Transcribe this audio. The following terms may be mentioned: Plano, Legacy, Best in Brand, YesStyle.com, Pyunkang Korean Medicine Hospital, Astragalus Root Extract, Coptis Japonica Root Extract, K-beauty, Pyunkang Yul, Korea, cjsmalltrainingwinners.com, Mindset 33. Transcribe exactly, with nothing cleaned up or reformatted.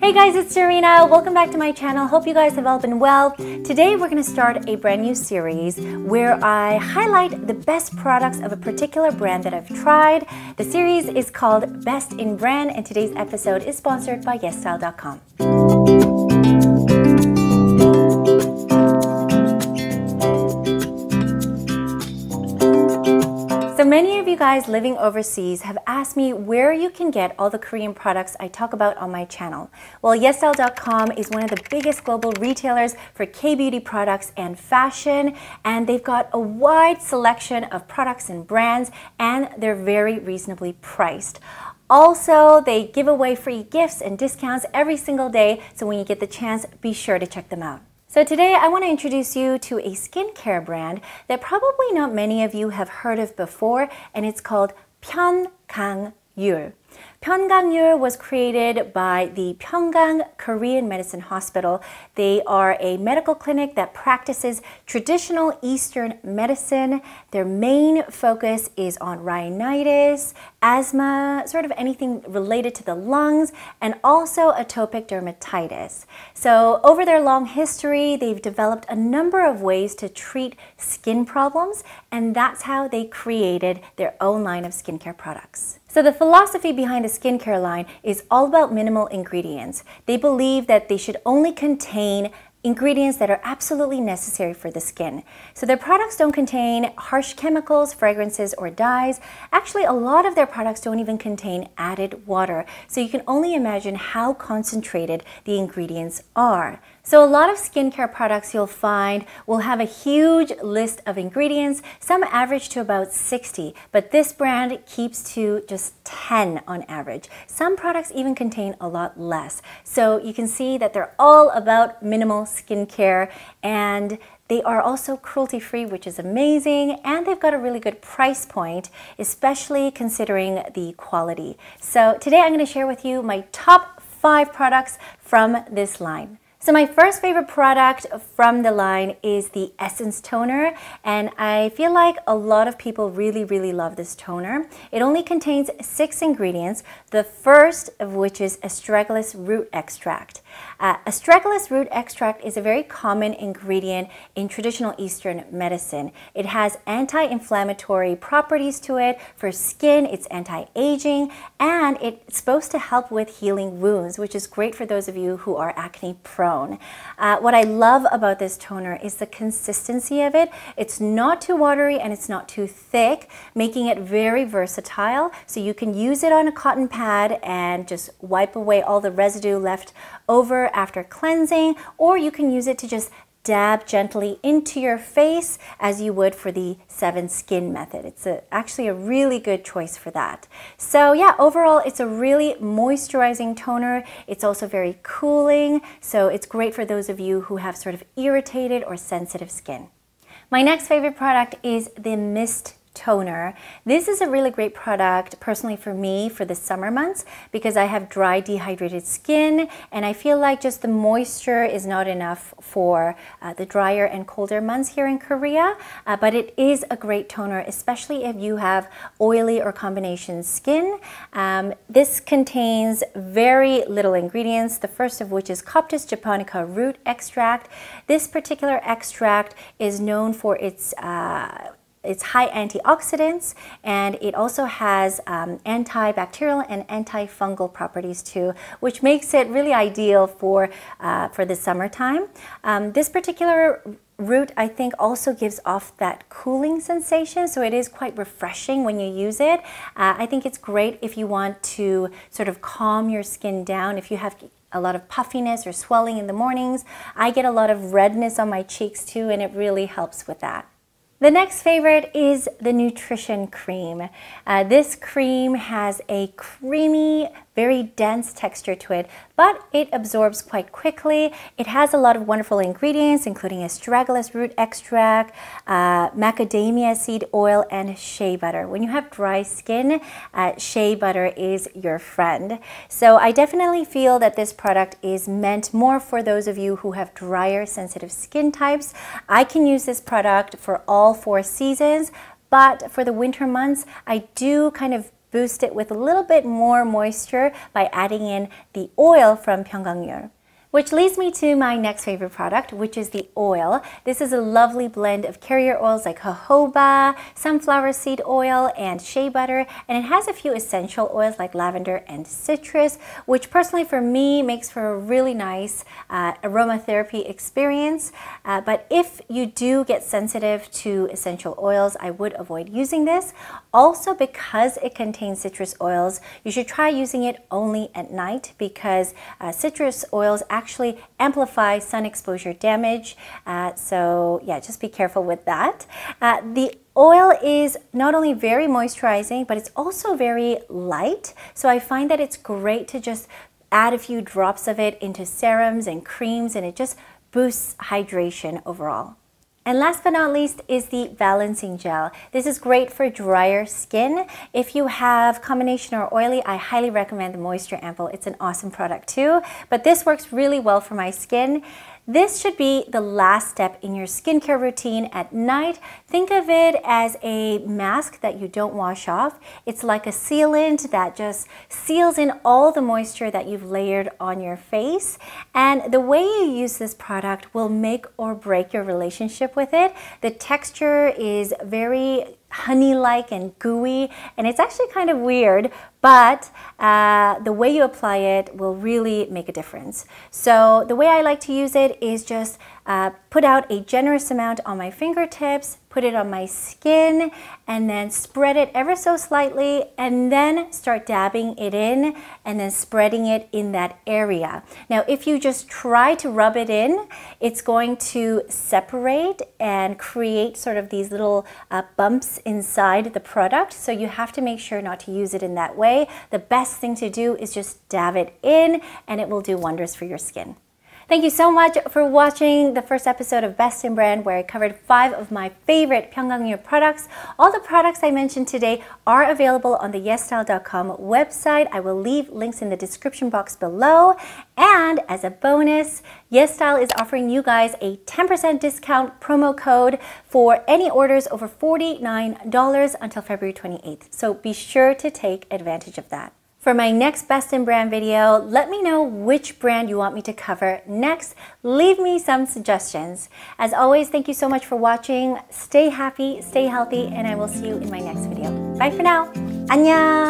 Hey guys, it's Serena. Welcome back to my channel. Hope you guys have all been well. Today we're going to start a brand new series where I highlight the best products of a particular brand that I've tried. The series is called Best in Brand, and today's episode is sponsored by YesStyle dot com. So many of you guys living overseas have asked me where you can get all the Korean products I talk about on my channel. Well, YesStyle dot com is one of the biggest global retailers for K-beauty products and fashion, and they've got a wide selection of products and brands, and they're very reasonably priced. Also, they give away free gifts and discounts every single day, so when you get the chance, be sure to check them out. So today I want to introduce you to a skincare brand that probably not many of you have heard of before, and it's called Pyunkang Yul. Pyunkang Yul was created by the Pyunkang Korean Medicine Hospital. They are a medical clinic that practices traditional Eastern medicine. Their main focus is on rhinitis, asthma, sort of anything related to the lungs, and also atopic dermatitis. So over their long history, they've developed a number of ways to treat skin problems, and that's how they created their own line of skincare products. So the philosophy behind the skincare line is all about minimal ingredients. They believe that they should only contain ingredients that are absolutely necessary for the skin. So their products don't contain harsh chemicals, fragrances, or dyes. Actually, a lot of their products don't even contain added water. So you can only imagine how concentrated the ingredients are. So a lot of skincare products you'll find will have a huge list of ingredients. Some average to about sixty, but this brand keeps to just ten on average. Some products even contain a lot less. So you can see that they're all about minimal skincare, and they are also cruelty-free, which is amazing, and they've got a really good price point, especially considering the quality. So today I'm going to share with you my top five products from this line. So my first favorite product from the line is the Essence Toner, and I feel like a lot of people really, really love this toner. It only contains six ingredients, the first of which is Astragalus Root Extract. Uh, Astragalus Root Extract is a very common ingredient in traditional Eastern medicine. It has anti-inflammatory properties to it for skin, it's anti-aging, and it's supposed to help with healing wounds, which is great for those of you who are acne prone. Uh, what I love about this toner is the consistency of it. It's not too watery and it's not too thick, making it very versatile. So you can use it on a cotton pad and just wipe away all the residue left over after cleansing, or you can use it to just dab gently into your face as you would for the seven skin method. It's a, actually a really good choice for that. So yeah, overall it's a really moisturizing toner. It's also very cooling, so it's great for those of you who have sort of irritated or sensitive skin. My next favorite product is the Mist Toner. This is a really great product personally for me for the summer months, because I have dry, dehydrated skin, and I feel like just the moisture is not enough for uh, the drier and colder months here in Korea, uh, but it is a great toner, especially if you have oily or combination skin. Um, this contains very little ingredients, the first of which is Coptis Japonica Root Extract. This particular extract is known for its uh, It's high antioxidants, and it also has um, antibacterial and antifungal properties too, which makes it really ideal for, uh, for the summertime. Um, this particular root, I think, also gives off that cooling sensation, so it is quite refreshing when you use it. Uh, I think it's great if you want to sort of calm your skin down, if you have a lot of puffiness or swelling in the mornings. I get a lot of redness on my cheeks too, and it really helps with that. The next favorite is the Nutrition Cream. Uh, this cream has a creamy, very dense texture to it, but it absorbs quite quickly. It has a lot of wonderful ingredients, including astragalus root extract, uh, macadamia seed oil, and shea butter. When you have dry skin, uh, shea butter is your friend. So I definitely feel that this product is meant more for those of you who have drier, sensitive skin types. I can use this product for all four seasons, but for the winter months, I do kind of boost it with a little bit more moisture by adding in the oil from Pyunkang Yul. Which leads me to my next favorite product, which is the oil. This is a lovely blend of carrier oils like jojoba, sunflower seed oil, and shea butter. And it has a few essential oils like lavender and citrus, which personally for me makes for a really nice uh, aromatherapy experience. Uh, but if you do get sensitive to essential oils, I would avoid using this. Also, because it contains citrus oils, you should try using it only at night because uh, citrus oils actually actually amplify sun exposure damage. Uh, so yeah, just be careful with that. Uh, the oil is not only very moisturizing, but it's also very light. So I find that it's great to just add a few drops of it into serums and creams, and it just boosts hydration overall. And last but not least is the balancing gel. This is great for drier skin. If you have combination or oily, I highly recommend the Moisture Ample. It's an awesome product too, but this works really well for my skin. This should be the last step in your skincare routine at night. Think of it as a mask that you don't wash off. It's like a sealant that just seals in all the moisture that you've layered on your face. And the way you use this product will make or break your relationship with it. The texture is very honey-like and gooey, and it's actually kind of weird, but uh, the way you apply it will really make a difference. So the way I like to use it is just uh, put out a generous amount on my fingertips, put it on my skin, and then spread it ever so slightly, and then start dabbing it in and then spreading it in that area. Now, if you just try to rub it in, it's going to separate and create sort of these little uh, bumps inside the product. So you have to make sure not to use it in that way. The best thing to do is just dab it in, and it will do wonders for your skin. Thank you so much for watching the first episode of Best in Brand, where I covered five of my favorite Pyunkang Yul products. All the products I mentioned today are available on the yes style dot com website. I will leave links in the description box below. And as a bonus, YesStyle is offering you guys a ten percent discount promo code for any orders over forty-nine dollars until February twenty-eighth. So be sure to take advantage of that. For my next Best in Brand video, let me know which brand you want me to cover next. Leave me some suggestions. As always, thank you so much for watching. Stay happy, stay healthy, and I will see you in my next video. Bye for now. 안녕!